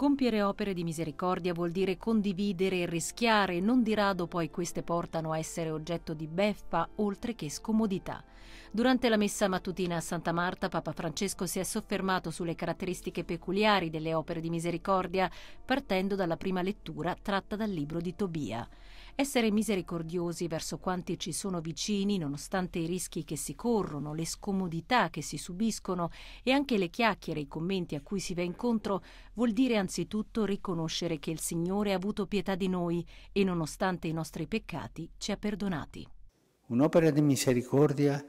Compiere opere di misericordia vuol dire condividere e rischiare, non di rado poi queste portano a essere oggetto di beffa oltre che scomodità. Durante la messa mattutina a Santa Marta, Papa Francesco si è soffermato sulle caratteristiche peculiari delle opere di misericordia, partendo dalla prima lettura tratta dal libro di Tobia. Essere misericordiosi verso quanti ci sono vicini, nonostante i rischi che si corrono, le scomodità che si subiscono e anche le chiacchiere e i commenti a cui si va incontro, vuol dire anzitutto riconoscere che il Signore ha avuto pietà di noi e, nonostante i nostri peccati, ci ha perdonati. Un'opera di misericordia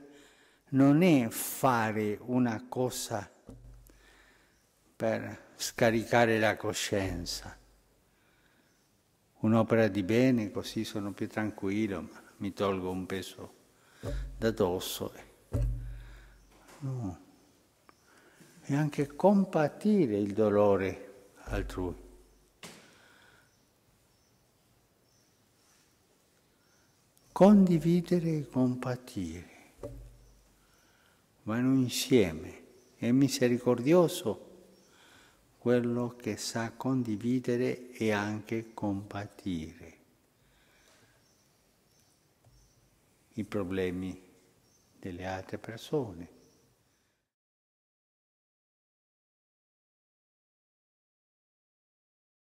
non è fare una cosa per scaricare la coscienza, un'opera di bene, così sono più tranquillo, mi tolgo un peso da dosso. No. E anche compatire il dolore altrui. Condividere e compatire vanno insieme. È misericordioso quello che sa condividere e anche compatire i problemi delle altre persone.